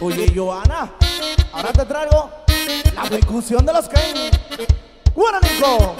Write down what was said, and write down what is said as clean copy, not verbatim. Oye, Joana, ahora te traigo la percusión de los Cain. Guaranico.